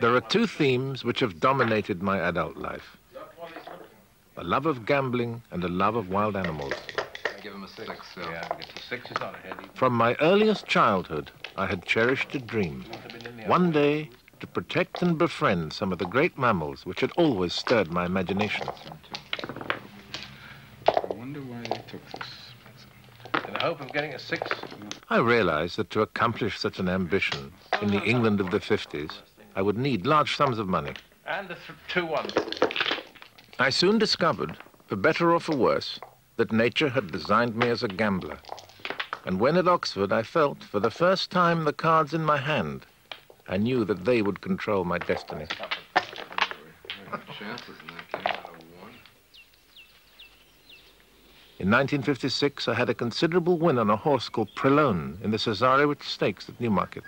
There are two themes which have dominated my adult life. A love of gambling and a love of wild animals. Give him a six. Yeah, a six is not ahead. From my earliest childhood, I had cherished a dream. One day, to protect and befriend some of the great mammals which had always stirred my imagination. I wonder why they took this. In the hope of getting a six. I realized that to accomplish such an ambition in the England of the 50s, I would need large sums of money. And the 2-1. I soon discovered, for better or for worse, that nature had designed me as a gambler. And when at Oxford I felt, for the first time, the cards in my hand, I knew that they would control my destiny. In 1956, I had a considerable win on a horse called Prelone in the Cesarewitch Stakes at Newmarket.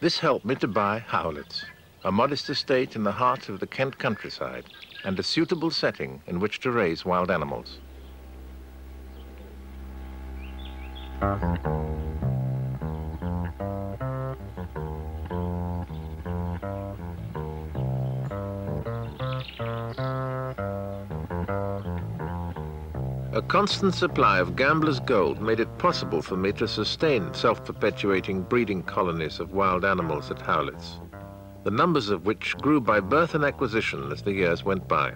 This helped me to buy Howletts, a modest estate in the heart of the Kent countryside, and a suitable setting in which to raise wild animals. A constant supply of gamblers' gold made it possible for me to sustain self-perpetuating breeding colonies of wild animals at Howletts, the numbers of which grew by birth and acquisition as the years went by.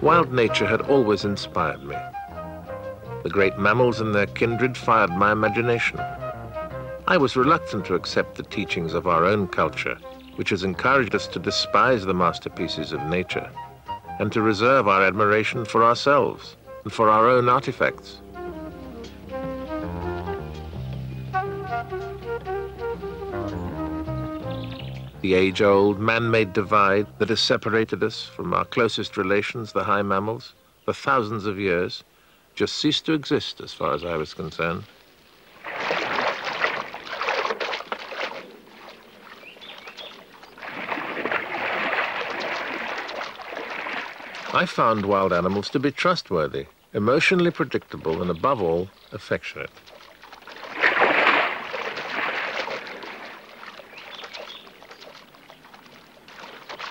Wild nature had always inspired me. The great mammals and their kindred fired my imagination. I was reluctant to accept the teachings of our own culture, which has encouraged us to despise the masterpieces of nature and to reserve our admiration for ourselves and for our own artifacts. The age-old man-made divide that has separated us from our closest relations, the high mammals, for thousands of years, just ceased to exist as far as I was concerned. I found wild animals to be trustworthy, emotionally predictable, and above all, affectionate.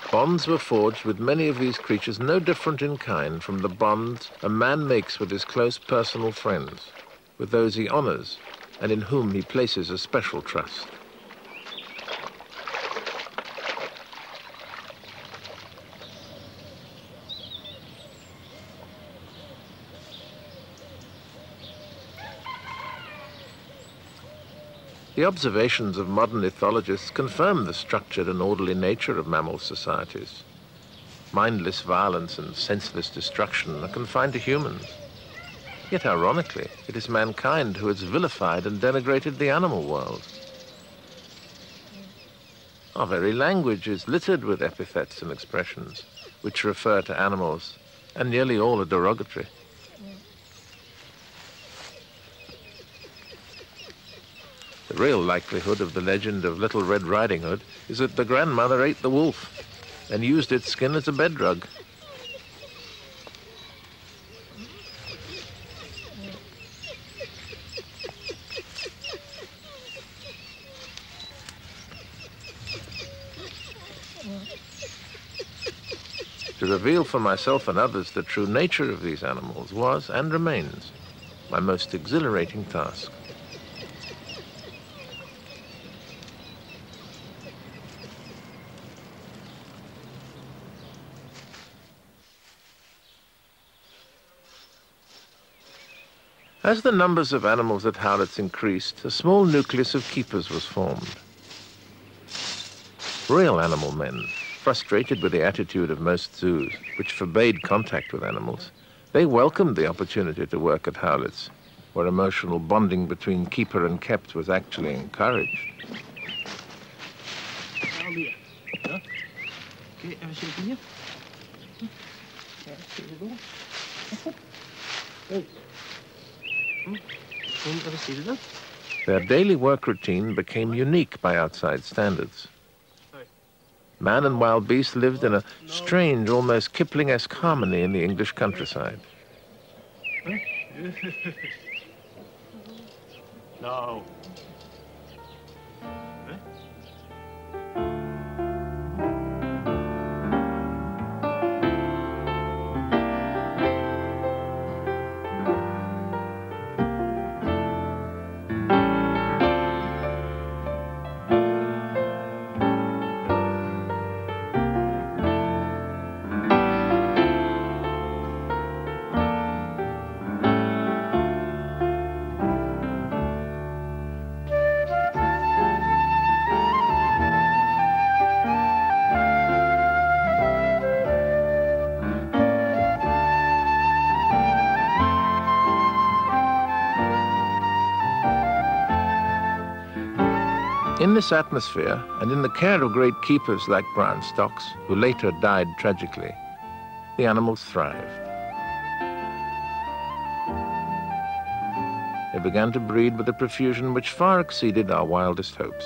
Bonds were forged with many of these creatures no different in kind from the bonds a man makes with his close personal friends, with those he honors and in whom he places a special trust. The observations of modern ethologists confirm the structured and orderly nature of mammal societies. Mindless violence and senseless destruction are confined to humans. Yet, ironically, it is mankind who has vilified and denigrated the animal world. Our very language is littered with epithets and expressions which refer to animals, and nearly all are derogatory. The real likelihood of the legend of Little Red Riding Hood is that the grandmother ate the wolf and used its skin as a bed rug. To reveal for myself and others the true nature of these animals was, and remains, my most exhilarating task. As the numbers of animals at Howletts increased, a small nucleus of keepers was formed. Real animal men, frustrated with the attitude of most zoos, which forbade contact with animals, they welcomed the opportunity to work at Howletts, where emotional bonding between keeper and kept was actually encouraged. Their daily work routine became unique by outside standards. Man and wild beast lived in a strange, almost Kipling-esque harmony in the English countryside. No. In this atmosphere, and in the care of great keepers like Brian Stocks, who later died tragically, the animals thrived. They began to breed with a profusion which far exceeded our wildest hopes.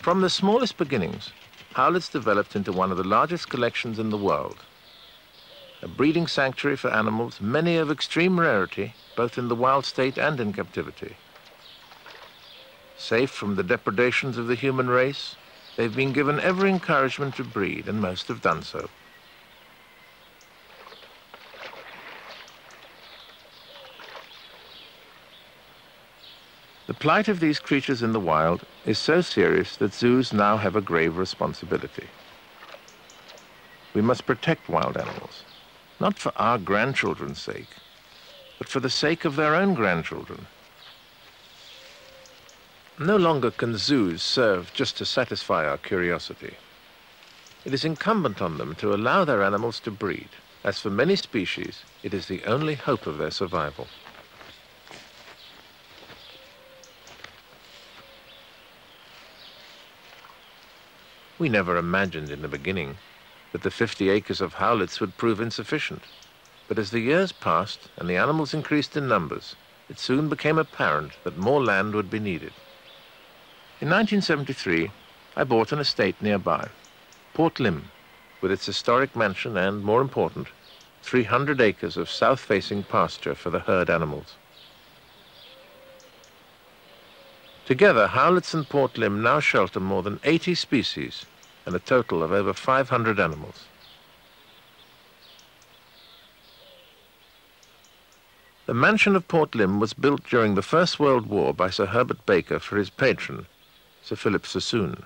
From the smallest beginnings, Howletts developed into one of the largest collections in the world, a breeding sanctuary for animals, many of extreme rarity, both in the wild state and in captivity. Safe from the depredations of the human race, they've been given every encouragement to breed, and most have done so. The plight of these creatures in the wild is so serious that zoos now have a grave responsibility. We must protect wild animals, not for our grandchildren's sake, but for the sake of their own grandchildren. No longer can zoos serve just to satisfy our curiosity. It is incumbent on them to allow their animals to breed, as for many species, it is the only hope of their survival. We never imagined in the beginning that the 50 acres of Howletts would prove insufficient. But as the years passed and the animals increased in numbers, it soon became apparent that more land would be needed. In 1973, I bought an estate nearby, Port Lympne, with its historic mansion and, more important, 300 acres of south-facing pasture for the herd animals. Together, Howletts and Port Lympne now shelter more than 80 species and a total of over 500 animals. The mansion of Port Lympne was built during the First World War by Sir Herbert Baker for his patron, Sir Philip Sassoon.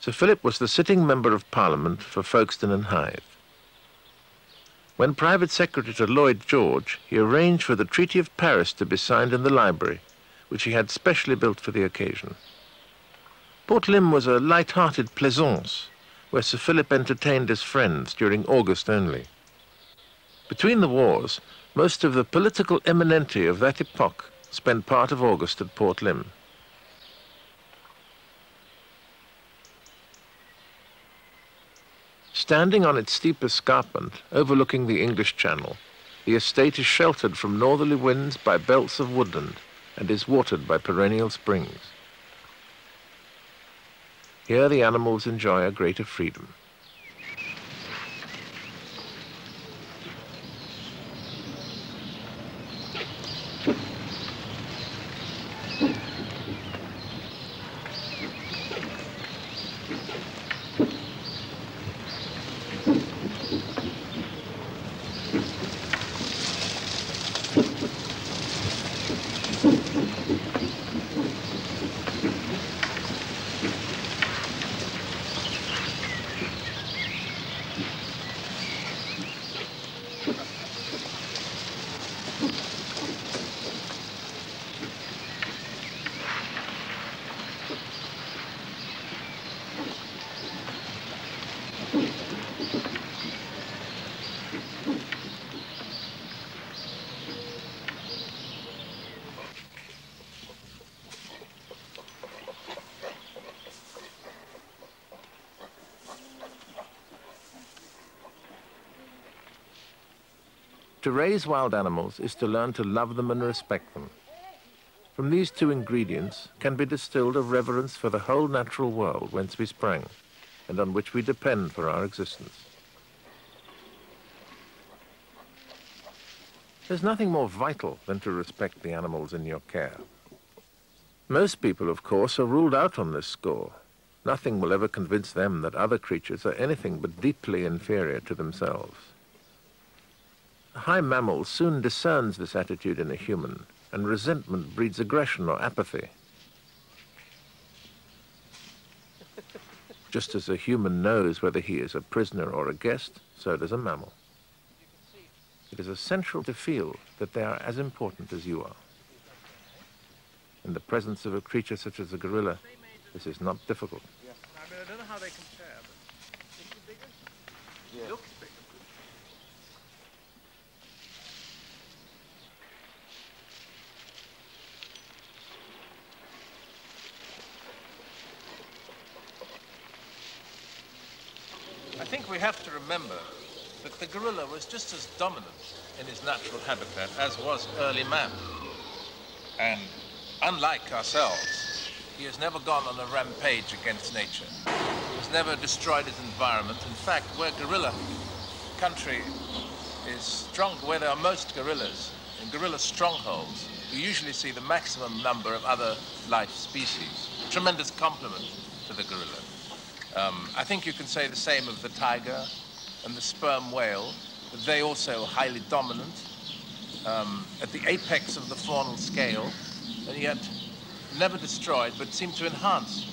Sir Philip was the sitting member of Parliament for Folkestone and Hythe. When private secretary to Lloyd George, he arranged for the Treaty of Paris to be signed in the library, which he had specially built for the occasion. Port Lympne was a light-hearted plaisance, where Sir Philip entertained his friends during August only. Between the wars, most of the political eminenti of that epoch spent part of August at Port Lympne. Standing on its steep escarpment, overlooking the English Channel, the estate is sheltered from northerly winds by belts of woodland, and is watered by perennial springs. Here the animals enjoy a greater freedom. To raise wild animals is to learn to love them and respect them. From these two ingredients can be distilled a reverence for the whole natural world whence we sprang, and on which we depend for our existence. There's nothing more vital than to respect the animals in your care. Most people, of course, are ruled out on this score. Nothing will ever convince them that other creatures are anything but deeply inferior to themselves. A high mammal soon discerns this attitude in a human, and resentment breeds aggression or apathy. Just as a human knows whether he is a prisoner or a guest, so does a mammal. It is essential to feel that they are as important as you are. In the presence of a creature such as a gorilla, this is not difficult. Yeah. I mean, I don't know how they compare, but is it bigger? Yeah. It looks bigger. I think we have to remember that the gorilla was just as dominant in his natural habitat as was early man. And unlike ourselves, he has never gone on a rampage against nature. He has never destroyed his environment. In fact, where gorilla country is strong, where there are most gorillas, in gorilla strongholds, you usually see the maximum number of other life species. A tremendous compliment to the gorilla. I think you can say the same of the tiger and the sperm whale. They also are highly dominant, at the apex of the faunal scale, and yet never destroyed, but seem to enhance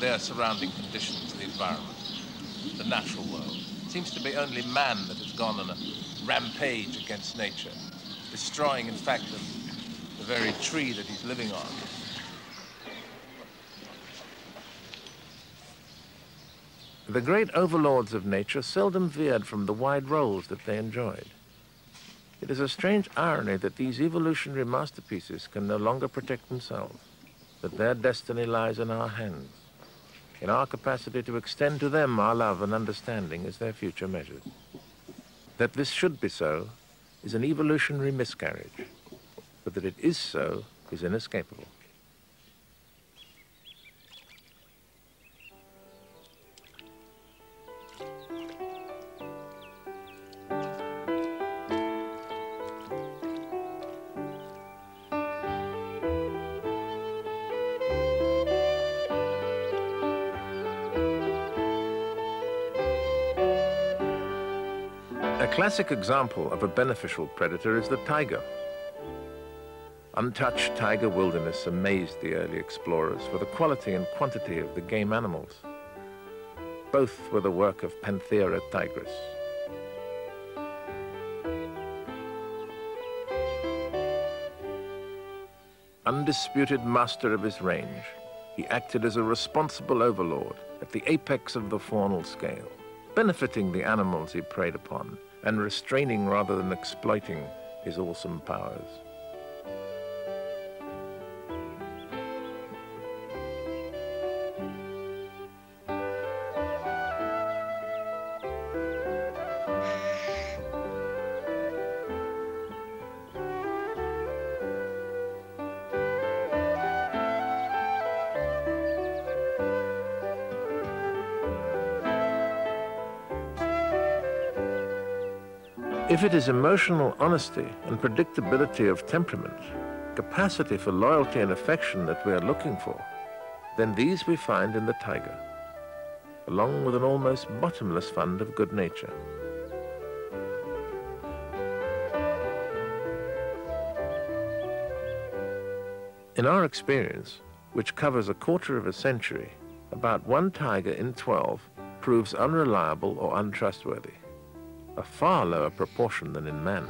their surrounding conditions, the environment, the natural world. It seems to be only man that has gone on a rampage against nature, destroying, in fact, the very tree that he's living on. The great overlords of nature seldom veered from the wide roles that they enjoyed. It is a strange irony that these evolutionary masterpieces can no longer protect themselves, that their destiny lies in our hands, in our capacity to extend to them our love and understanding as their future measured. That this should be so is an evolutionary miscarriage, but that it is so is inescapable. A classic example of a beneficial predator is the tiger. Untouched tiger wilderness amazed the early explorers for the quality and quantity of the game animals. Both were the work of Panthera tigris. Undisputed master of his range, he acted as a responsible overlord at the apex of the faunal scale, benefiting the animals he preyed upon, and restraining rather than exploiting his awesome powers. If it is emotional honesty and predictability of temperament, capacity for loyalty and affection that we are looking for, then these we find in the tiger, along with an almost bottomless fund of good nature. In our experience, which covers a quarter of a century, about one tiger in 12 proves unreliable or untrustworthy, a far lower proportion than in man.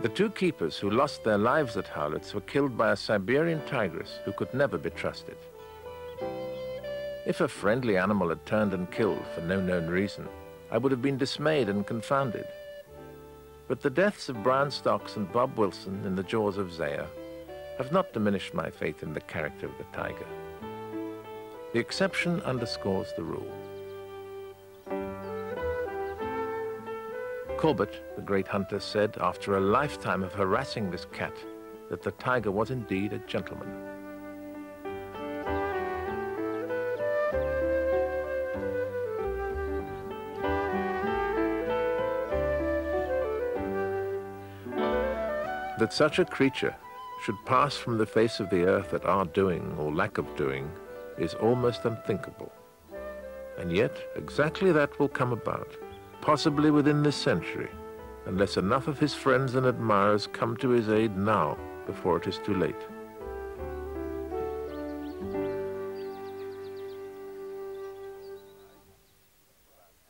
The two keepers who lost their lives at Howletts were killed by a Siberian tigress who could never be trusted. If a friendly animal had turned and killed for no known reason, I would have been dismayed and confounded. But the deaths of Brian Stocks and Bob Wilson in the jaws of Zaya have not diminished my faith in the character of the tiger. The exception underscores the rule. Corbett, the great hunter, said after a lifetime of harassing this cat that the tiger was indeed a gentleman. That such a creature should pass from the face of the earth at our doing or lack of doing is almost unthinkable. And yet, exactly that will come about, possibly within this century, unless enough of his friends and admirers come to his aid now before it is too late.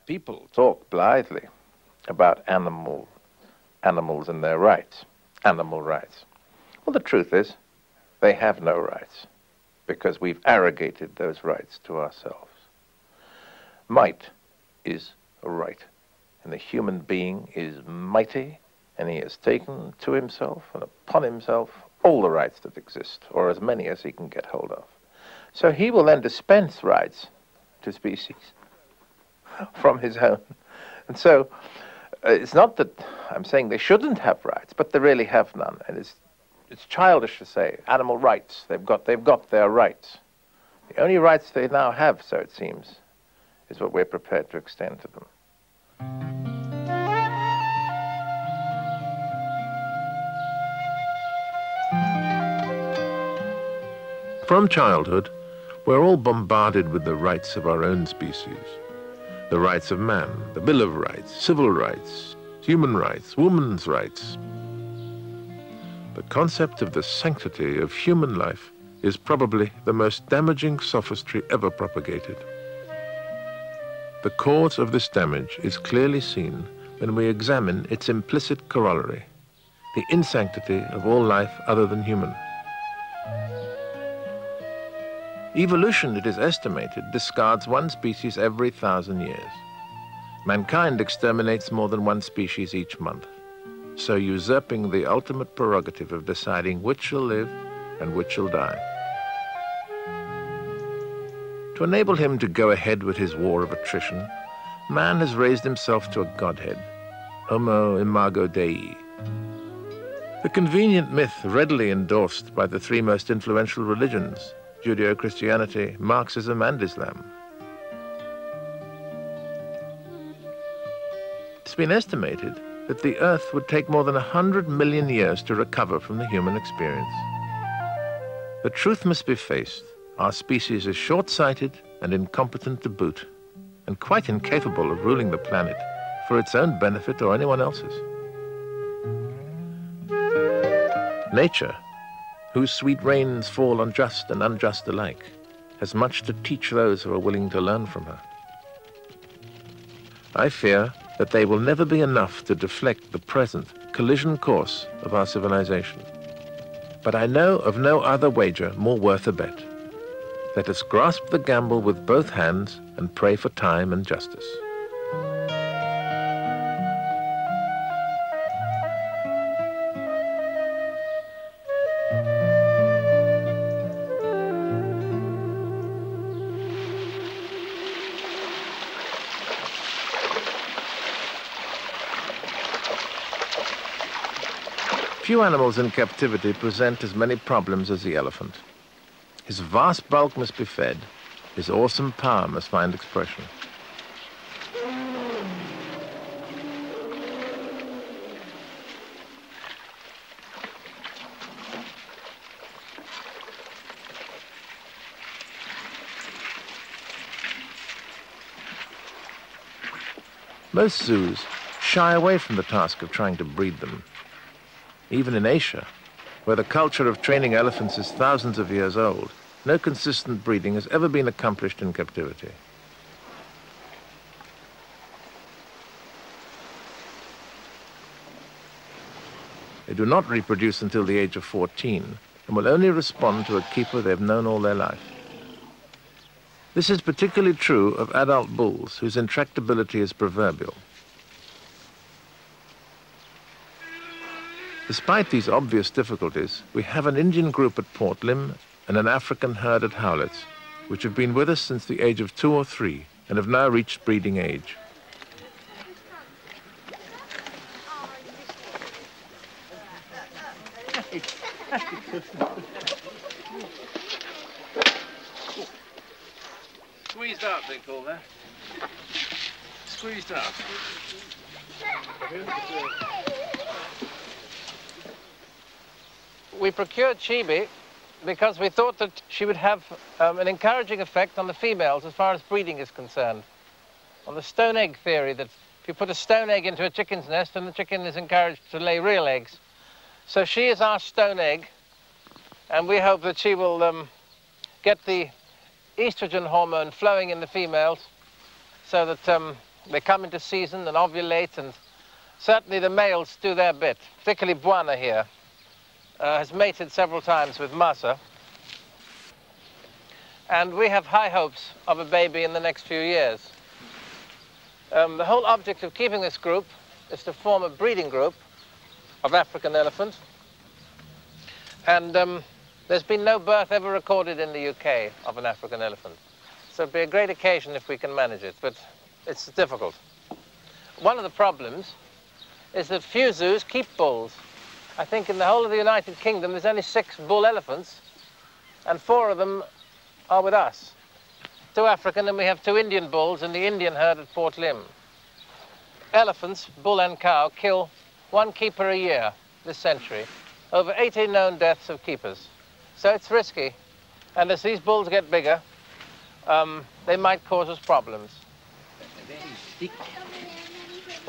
People talk blithely about animals and their rights. Animal rights. Well, the truth is, they have no rights because we've arrogated those rights to ourselves. Might is a right, and the human being is mighty, and he has taken to himself and upon himself all the rights that exist, or as many as he can get hold of. So he will then dispense rights to species from his own. And so, it's not that I'm saying they shouldn't have rights, but they really have none. And it's childish to say animal rights, they've got their rights. The only rights they now have, so it seems, is what we're prepared to extend to them. From childhood, we're all bombarded with the rights of our own species. The rights of man, the Bill of Rights, civil rights, human rights, women's rights. The concept of the sanctity of human life is probably the most damaging sophistry ever propagated. The cause of this damage is clearly seen when we examine its implicit corollary, the insanctity of all life other than human. Evolution, it is estimated, discards one species every 1,000 years. Mankind exterminates more than one species each month, so usurping the ultimate prerogative of deciding which shall live and which shall die. To enable him to go ahead with his war of attrition, man has raised himself to a godhead, Homo Imago Dei. The convenient myth readily endorsed by the three most influential religions, Judeo-Christianity, Marxism, and Islam. It's been estimated that the Earth would take more than 100 million years to recover from the human experience. The truth must be faced. Our species is short-sighted and incompetent to boot, and quite incapable of ruling the planet for its own benefit or anyone else's. Nature, whose sweet rains fall on just and unjust alike, has much to teach those who are willing to learn from her. I fear that they will never be enough to deflect the present collision course of our civilization. But I know of no other wager more worth a bet. Let us grasp the gamble with both hands and pray for time and justice. Few animals in captivity present as many problems as the elephant. His vast bulk must be fed, his awesome power must find expression. Most zoos shy away from the task of trying to breed them. Even in Asia, where the culture of training elephants is thousands of years old, no consistent breeding has ever been accomplished in captivity. They do not reproduce until the age of 14 and will only respond to a keeper they have known all their life. This is particularly true of adult bulls, whose intractability is proverbial. Despite these obvious difficulties, we have an Indian group at Port Lympne and an African herd at Howletts which have been with us since the age of 2 or 3 and have now reached breeding age. Squeezed up, they call that. Squeezed up. We procured Chibi because we thought that she would have an encouraging effect on the females as far as breeding is concerned. On the stone egg theory, that if you put a stone egg into a chicken's nest, then the chicken is encouraged to lay real eggs. So she is our stone egg, and we hope that she will get the estrogen hormone flowing in the females so that they come into season and ovulate, and certainly the males do their bit, particularly Bwana here. Has mated several times with Maza, and we have high hopes of a baby in the next few years. The whole object of keeping this group is to form a breeding group of African elephants, and there's been no birth ever recorded in the UK of an African elephant, so it'd be a great occasion if we can manage it, but it's difficult. One of the problems is that few zoos keep bulls. I think in the whole of the United Kingdom, there's only 6 bull elephants, and 4 of them are with us. 2 African, and we have 2 Indian bulls in the Indian herd at Port Lympne. Elephants, bull and cow, kill 1 keeper a year this century. Over 80 known deaths of keepers. So it's risky, and as these bulls get bigger, they might cause us problems. Very thick.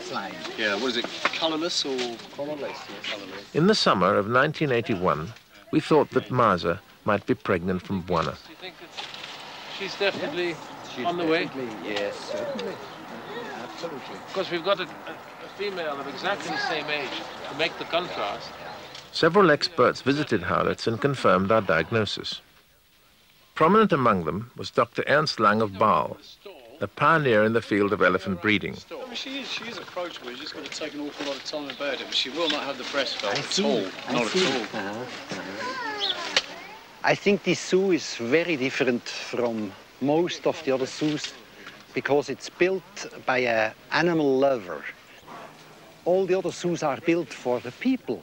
Slime. Yeah, what is it, colourless or...? Colourless, yes. In the summer of 1981, we thought that Maza might be pregnant from Bwana. Do you think that she's definitely on the way? Yes, certainly. Absolutely. Because we've got a female of exactly the same age to make the contrast. Several experts visited Howletts and confirmed our diagnosis. Prominent among them was Dr. Ernst Lang of Basel, a pioneer in the field of elephant breeding. I mean, she is approachable. She's just got to take an awful lot of time about it, but she will not have the breast belt at all. Not at all. I think this zoo is very different from most of the other zoos because it's built by an animal lover. All the other zoos are built for the people.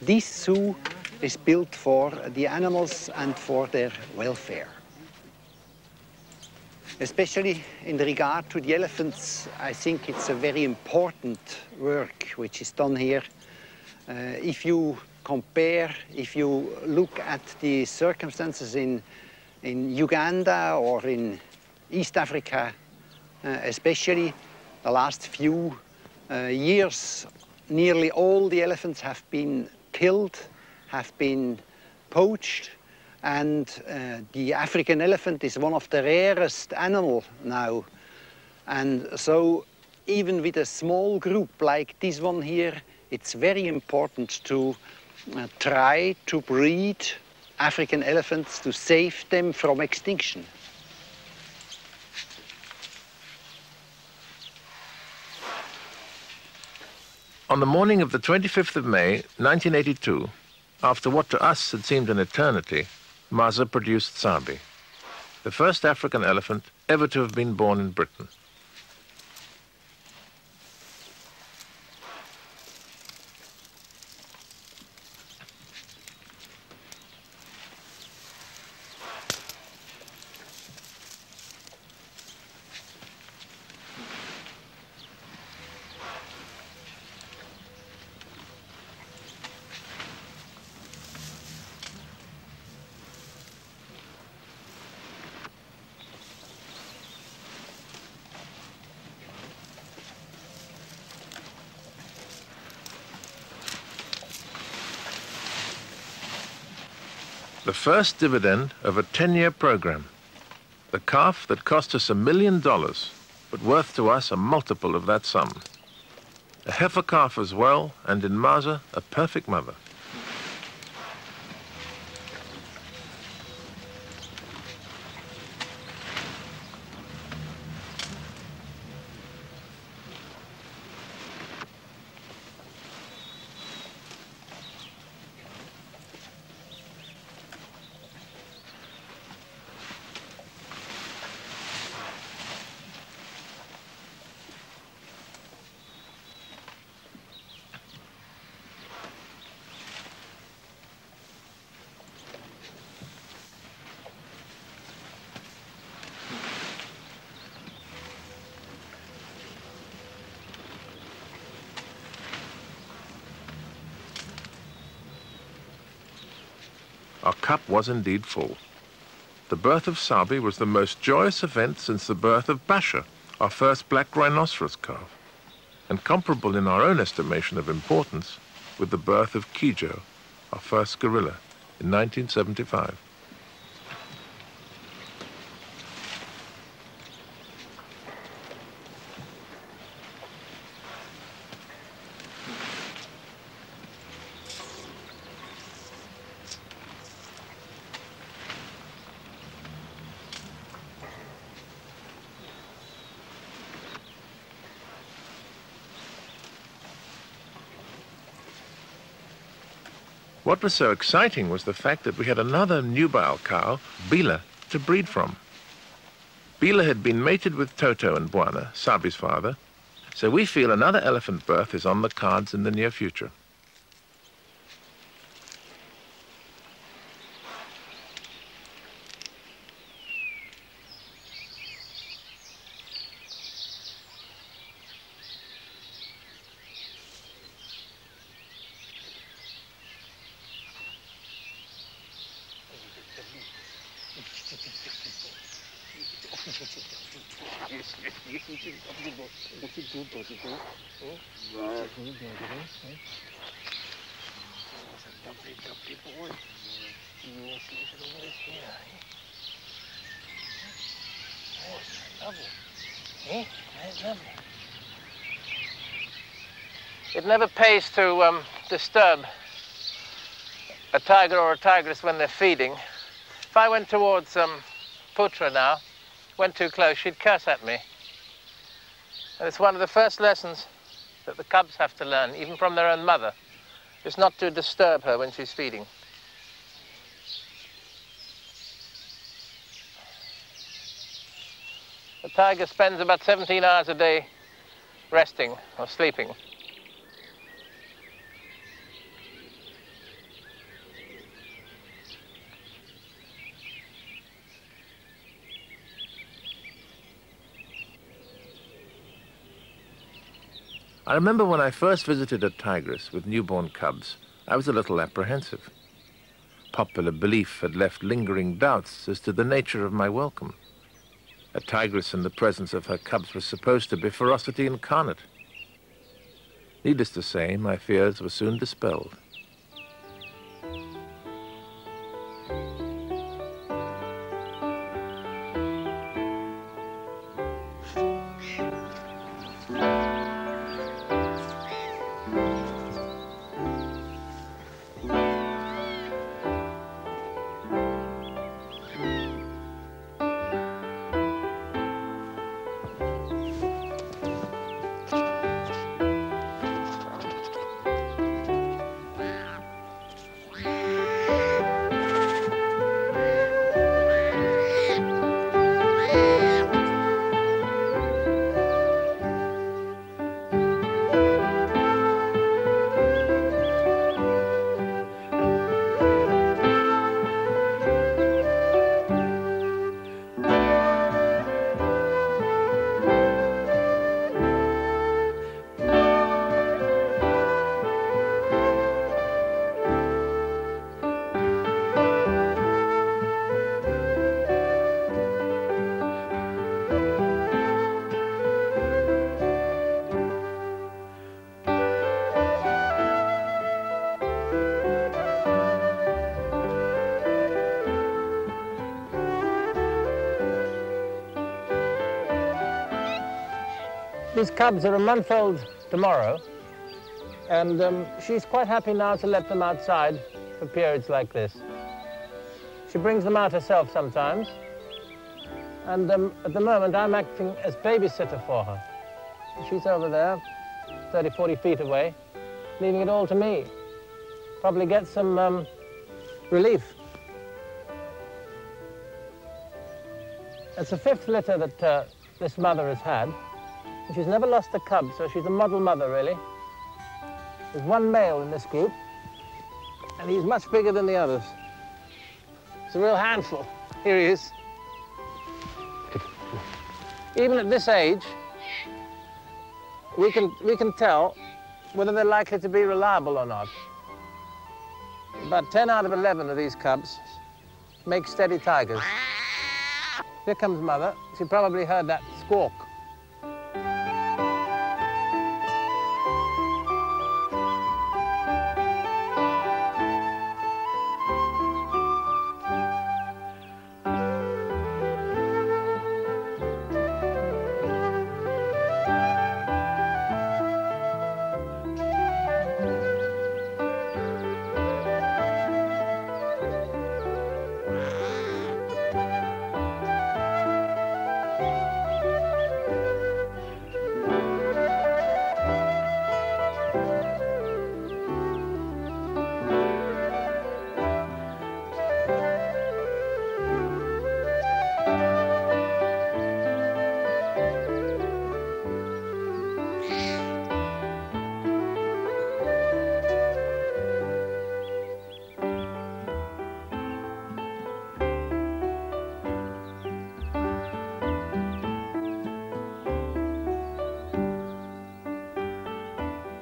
This zoo is built for the animals and for their welfare. Especially in regard to the elephants, I think it's a very important work which is done here. If you look at the circumstances in Uganda or in East Africa, especially the last few years, nearly all the elephants have been killed, have been poached. And the African elephant is one of the rarest animals now. And so even with a small group like this one here, it's very important to try to breed African elephants to save them from extinction. On the morning of the 25th of May, 1982, after what to us had seemed an eternity, Maza produced Sabi, the first African elephant ever to have been born in Britain. The first dividend of a 10-year program. The calf that cost us $1 million, but worth to us a multiple of that sum. A heifer calf as well, and in Maza, a perfect mother. Our cup was indeed full. The birth of Sabi was the most joyous event since the birth of Basha, our first black rhinoceros calf, and comparable in our own estimation of importance with the birth of Kijo, our first gorilla, in 1975. What was so exciting was the fact that we had another nubile cow, Bila, to breed from. Bila had been mated with Toto and Bwana, Sabi's father, so we feel another elephant birth is on the cards in the near future. It never pays to disturb a tiger or a tigress when they're feeding. If I went towards Putra now, went too close, she'd curse at me. And it's one of the first lessons that the cubs have to learn, even from their own mother, is not to disturb her when she's feeding. The tiger spends about 17 hours a day resting or sleeping. I remember when I first visited a tigress with newborn cubs, I was a little apprehensive. Popular belief had left lingering doubts as to the nature of my welcome. A tigress in the presence of her cubs was supposed to be ferocity incarnate. Needless to say, my fears were soon dispelled. These cubs are a month old tomorrow, and she's quite happy now to let them outside for periods like this. She brings them out herself sometimes, and at the moment I'm acting as babysitter for her. She's over there, 30, 40 feet away, leaving it all to me. Probably get some relief. It's the fifth litter that this mother has had. She's never lost a cub, so she's a model mother, really. There's one male in this group, and he's much bigger than the others. It's a real handful. Here he is. Even at this age, we can tell whether they're likely to be reliable or not. About 10 out of 11 of these cubs make steady tigers. Here comes Mother. She probably heard that squawk.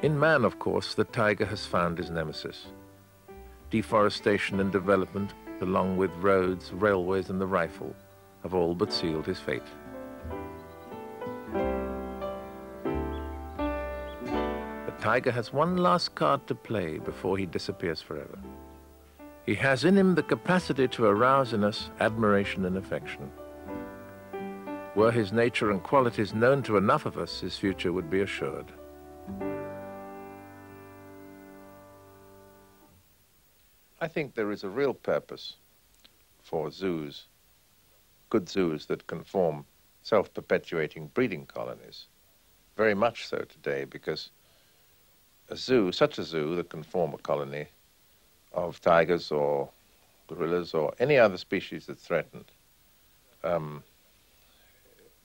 In man, of course, the tiger has found his nemesis. Deforestation and development, along with roads, railways, and the rifle, have all but sealed his fate. The tiger has one last card to play before he disappears forever. He has in him the capacity to arouse in us admiration and affection. Were his nature and qualities known to enough of us, his future would be assured. I think there is a real purpose for zoos, good zoos that can form self-perpetuating breeding colonies, very much so today, because a zoo, such a zoo that can form a colony of tigers or gorillas or any other species that's threatened,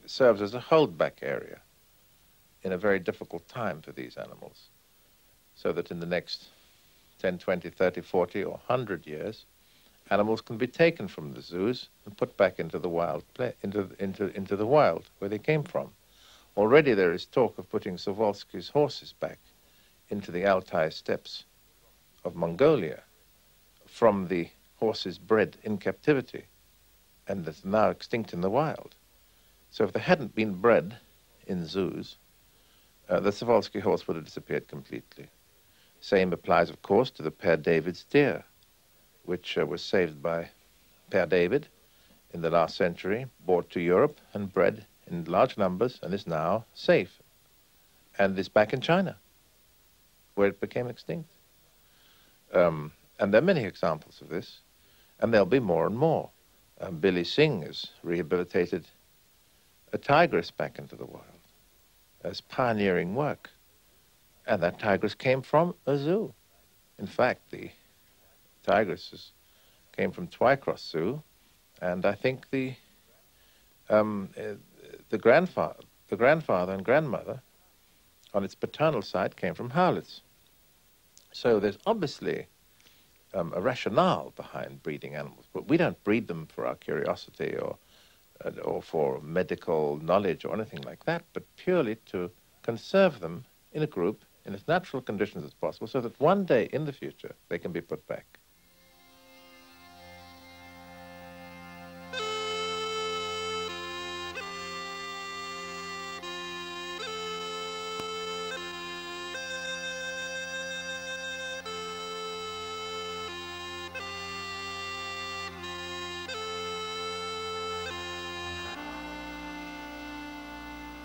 serves as a holdback area in a very difficult time for these animals, so that in the next 10, 20, 30, 40, or 100 years, animals can be taken from the zoos and put back into the wild, into the wild where they came from. Already there is talk of putting Przewalski's horses back into the Altai steppes of Mongolia from the horses bred in captivity and that are now extinct in the wild. So if they hadn't been bred in zoos, the Przewalski horse would have disappeared completely. Same applies, of course, to the Pere David's deer, which was saved by Pere David in the last century, brought to Europe and bred in large numbers and is now safe and is back in China, where it became extinct. And there are many examples of this, and there'll be more and more. Billy Singh has rehabilitated a tigress back into the wild as pioneering work. And that tigress came from a zoo. In fact, the tigresses came from Twycross Zoo, and I think the grandfather and grandmother on its paternal side came from Howletts. So there's obviously a rationale behind breeding animals, but we don't breed them for our curiosity or for medical knowledge or anything like that, but purely to conserve them in a group in as natural conditions as possible, so that one day in the future they can be put back.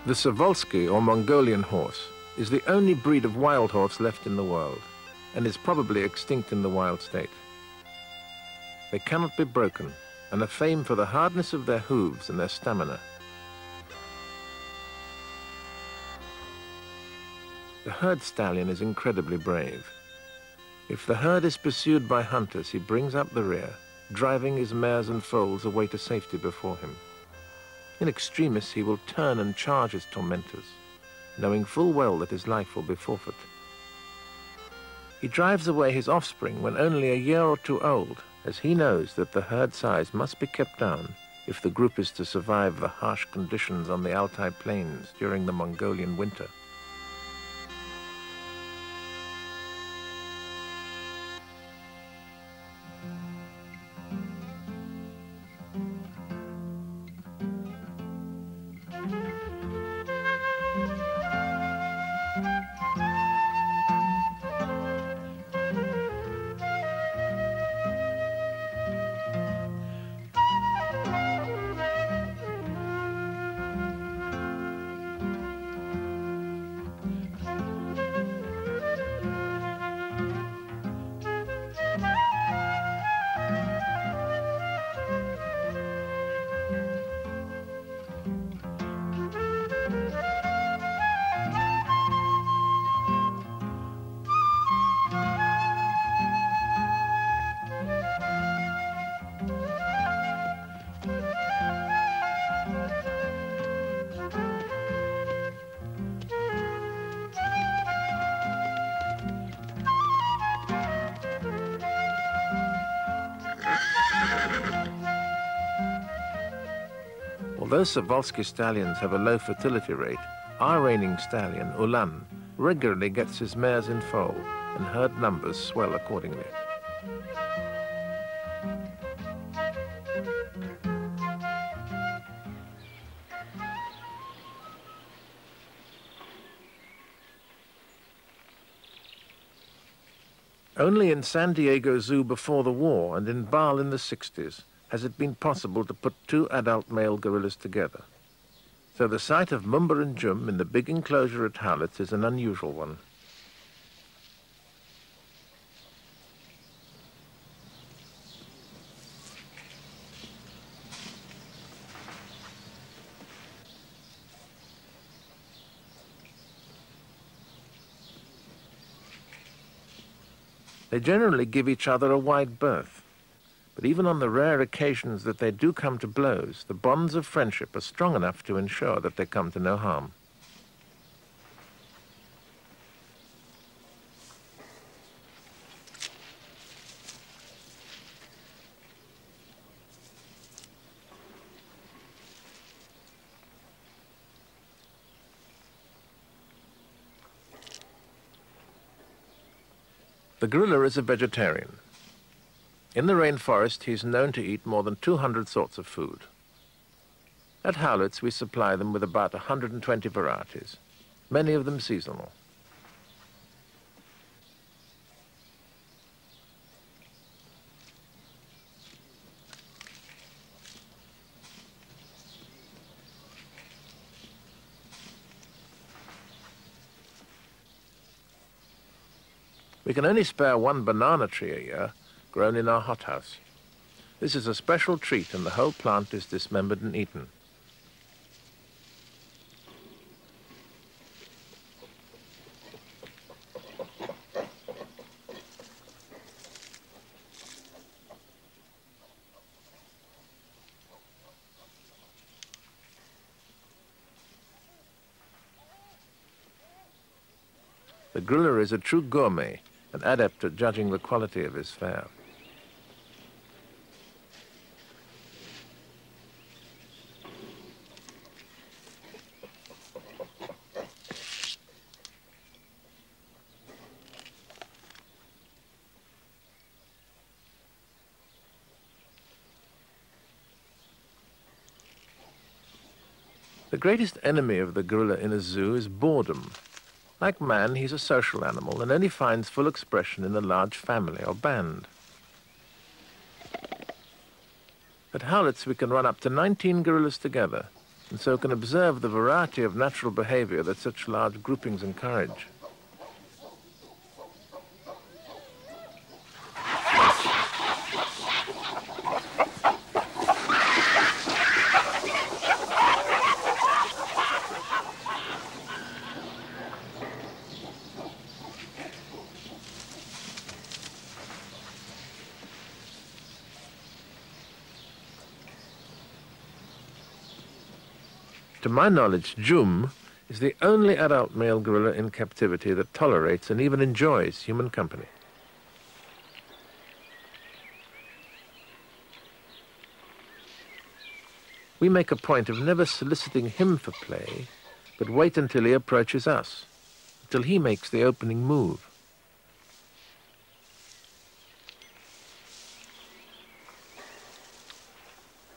The Przewalski, or Mongolian horse, is the only breed of wild horse left in the world and is probably extinct in the wild state. They cannot be broken and are famed for the hardness of their hooves and their stamina. The herd stallion is incredibly brave. If the herd is pursued by hunters, he brings up the rear, driving his mares and foals away to safety before him. In extremis, he will turn and charge his tormentors, knowing full well that his life will be forfeit. He drives away his offspring when only a year or two old, as he knows that the herd size must be kept down if the group is to survive the harsh conditions on the Altai plains during the Mongolian winter. Although Przewalski stallions have a low fertility rate, our reigning stallion, Ulan, regularly gets his mares in foal, and herd numbers swell accordingly. Only in San Diego Zoo before the war and in Basel in the 60s has it been possible to put two adult male gorillas together. So the sight of Mumba and Djoum in the big enclosure at Howletts is an unusual one. They generally give each other a wide berth, but even on the rare occasions that they do come to blows, the bonds of friendship are strong enough to ensure that they come to no harm. The gorilla is a vegetarian. In the rainforest, he's known to eat more than 200 sorts of food. At Howletts, we supply them with about 120 varieties, many of them seasonal. We can only spare one banana tree a year, grown in our hothouse. This is a special treat, and the whole plant is dismembered and eaten. The gorilla is a true gourmet, an adept at judging the quality of his fare. The greatest enemy of the gorilla in a zoo is boredom. Like man, he's a social animal and only finds full expression in a large family or band. At Howletts, we can run up to 19 gorillas together, and so can observe the variety of natural behavior that such large groupings encourage. To my knowledge, Djoum is the only adult male gorilla in captivity that tolerates and even enjoys human company. We make a point of never soliciting him for play, but wait until he approaches us, until he makes the opening move.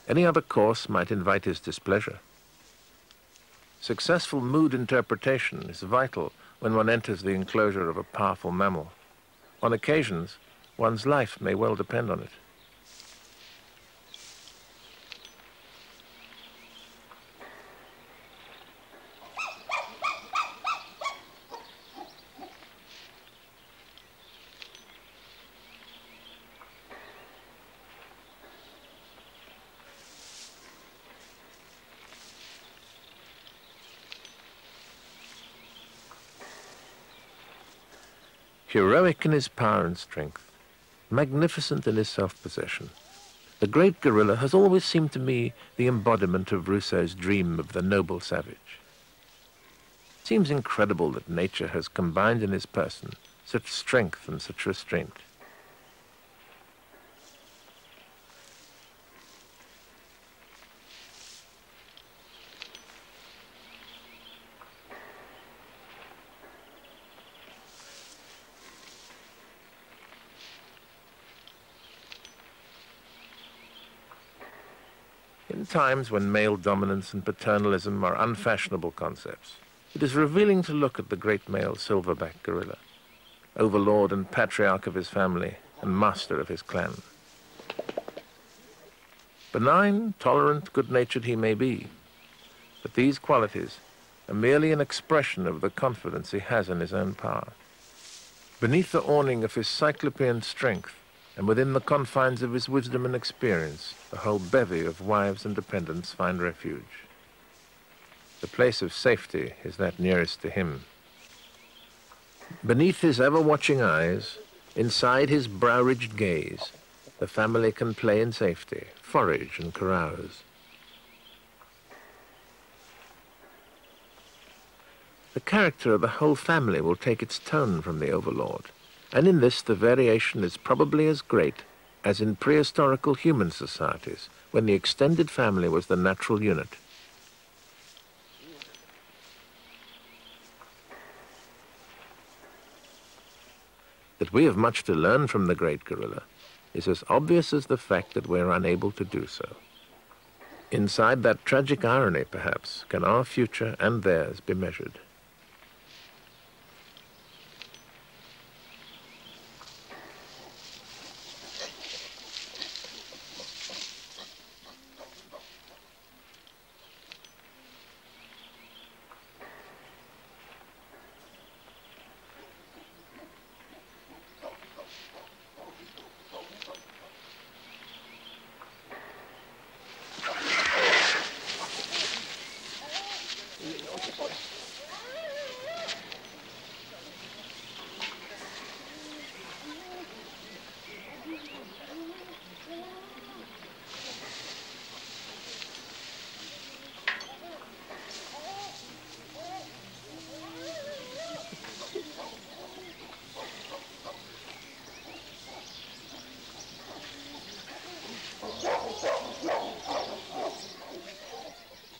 Any other course might invite his displeasure. Successful mood interpretation is vital when one enters the enclosure of a powerful mammal. On occasions, one's life may well depend on it. Heroic in his power and strength, magnificent in his self-possession, the great gorilla has always seemed to me the embodiment of Rousseau's dream of the noble savage. It seems incredible that nature has combined in his person such strength and such restraint. In times when male dominance and paternalism are unfashionable concepts, it is revealing to look at the great male silverback gorilla, overlord and patriarch of his family and master of his clan. Benign, tolerant, good-natured he may be, but these qualities are merely an expression of the confidence he has in his own power. Beneath the awning of his cyclopean strength, and within the confines of his wisdom and experience, the whole bevy of wives and dependents find refuge. The place of safety is that nearest to him. Beneath his ever-watching eyes, inside his brow-ridged gaze, the family can play in safety, forage and carouse. The character of the whole family will take its tone from the overlord, and in this the variation is probably as great as in prehistorical human societies, when the extended family was the natural unit. That we have much to learn from the great gorilla is as obvious as the fact that we're unable to do so. Inside that tragic irony, perhaps, can our future and theirs be measured.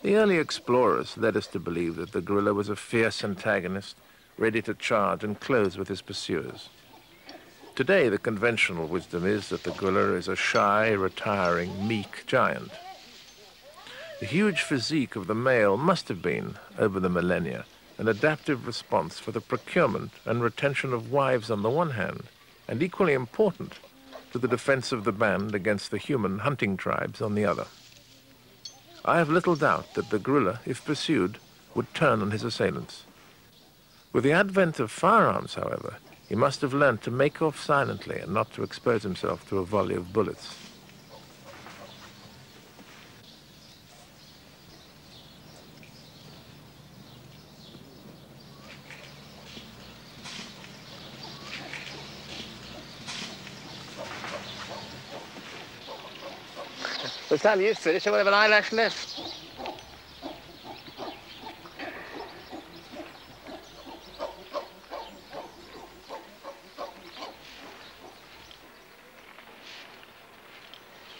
The early explorers led us to believe that the gorilla was a fierce antagonist, ready to charge and close with his pursuers. Today, the conventional wisdom is that the gorilla is a shy, retiring, meek giant. The huge physique of the male must have been, over the millennia, an adaptive response for the procurement and retention of wives on the one hand, and equally important, to the defense of the band against the human hunting tribes on the other. I have little doubt that the gorilla, if pursued, would turn on his assailants. With the advent of firearms, however, he must have learned to make off silently and not to expose himself to a volley of bullets. I'm used to this, I won't have an eyelash left.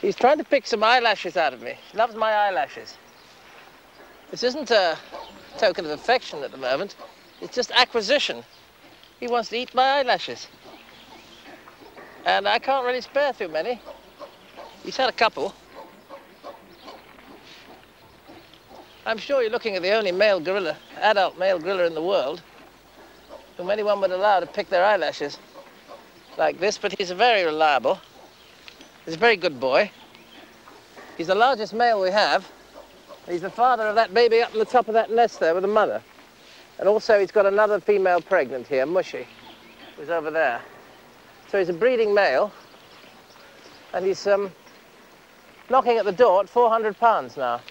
He's trying to pick some eyelashes out of me. He loves my eyelashes. This isn't a token of affection at the moment. It's just acquisition. He wants to eat my eyelashes. And I can't really spare too many. He's had a couple. I'm sure you're looking at the only male gorilla, adult male gorilla in the world, whom anyone would allow to pick their eyelashes like this, but he's very reliable. He's a very good boy. He's the largest male we have. He's the father of that baby up on the top of that nest there with the mother. And also he's got another female pregnant here, Mushy, who's over there. So he's a breeding male, and he's knocking at the door at 400 pounds now.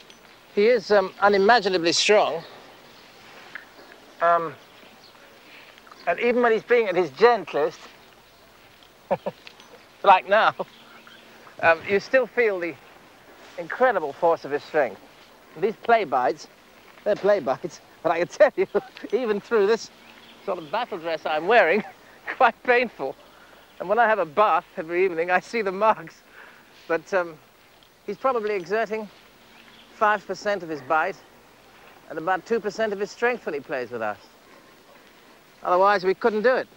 He is unimaginably strong, and even when he's being at his gentlest, like now, you still feel the incredible force of his strength. And these play bites, they're play bites, but I can tell you, even through this sort of battle dress I'm wearing, quite painful. And when I have a bath every evening, I see the marks. But he's probably exerting 5% of his bite and about 2% of his strength when he plays with us. Otherwise, we couldn't do it.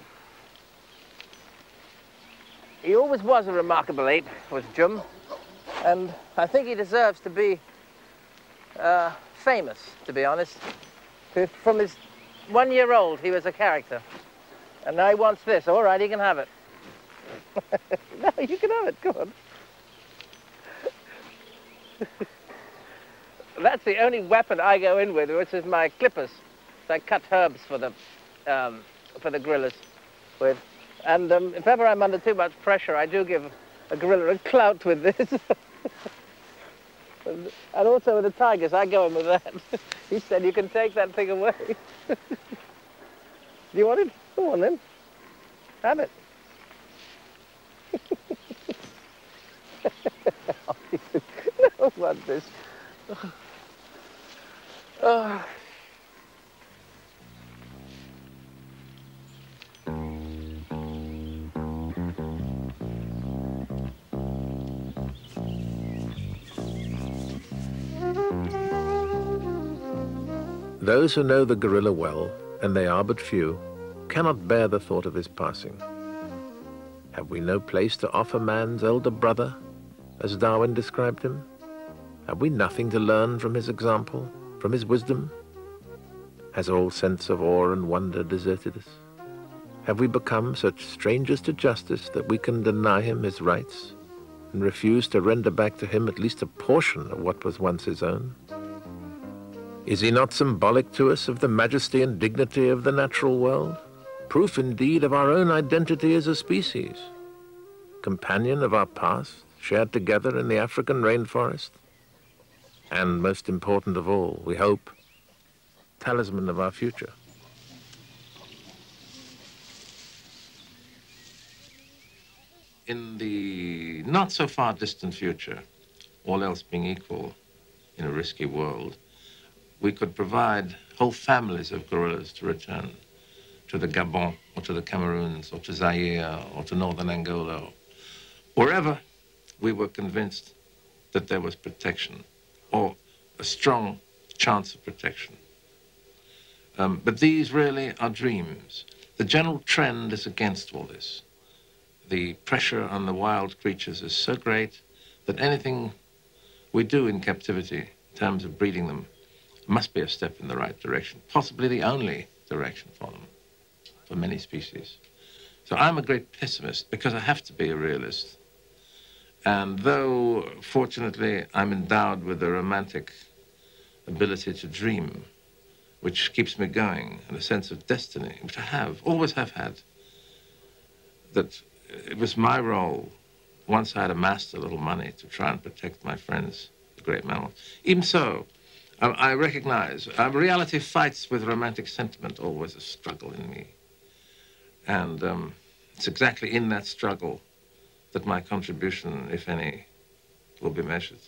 He always was a remarkable ape, was Djoum, and I think he deserves to be famous, to be honest. From his 1-year-old, he was a character. And now he wants this. All right, he can have it. No, you can have it. Go on. That's the only weapon I go in with, which is my clippers. I cut herbs for the grillers with. And if ever I'm under too much pressure, I do give a gorilla a clout with this. And also with the tigers, I go in with that. He said, you can take that thing away. Do you want it? Go on then. Have it. No, not this. Oh. Those who know the gorilla well, and they are but few, cannot bear the thought of his passing. Have we no place to offer man's elder brother, as Darwin described him? Have we nothing to learn from his example, from his wisdom? Has all sense of awe and wonder deserted us? Have we become such strangers to justice that we can deny him his rights and refuse to render back to him at least a portion of what was once his own? Is he not symbolic to us of the majesty and dignity of the natural world? Proof, indeed, of our own identity as a species. Companion of our past, shared together in the African rainforest. And most important of all, we hope, talisman of our future. In the not-so-far distant future, all else being equal in a risky world, we could provide whole families of gorillas to return to the Gabon or to the Cameroons or to Zaire or to northern Angola. Wherever we were convinced that there was protection or a strong chance of protection. But these really are dreams. The general trend is against all this. The pressure on the wild creatures is so great that anything we do in captivity in terms of breeding them must be a step in the right direction, possibly the only direction for them, for many species. So I'm a great pessimist because I have to be a realist. And though, fortunately, I'm endowed with a romantic ability to dream, which keeps me going, and a sense of destiny, which I have, always have had, that it was my role, once I had amassed a little money, to try and protect my friends, the great mammals. Even so, I recognize reality fights with romantic sentiment, always a struggle in me. And it's exactly in that struggle that my contribution, if any, will be measured.